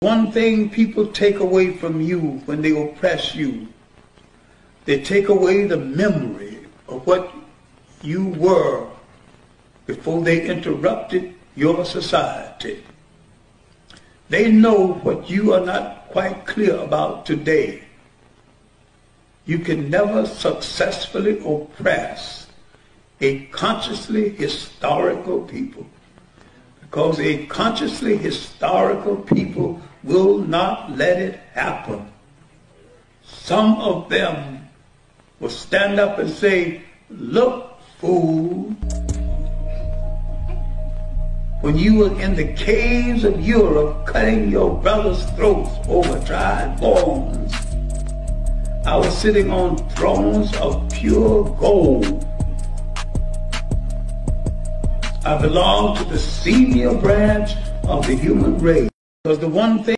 One thing people take away from you when they oppress you, they take away the memory of what you were before they interrupted your society. They know what you are not quite clear about today. You can never successfully oppress a consciously historical people, because a consciously historical people will not let it happen. Some of them will stand up and say, "Look, fool, when you were in the caves of Europe cutting your brother's throats over dried bones, I was sitting on thrones of pure gold. I belong to the senior branch of the human race." Because the one thing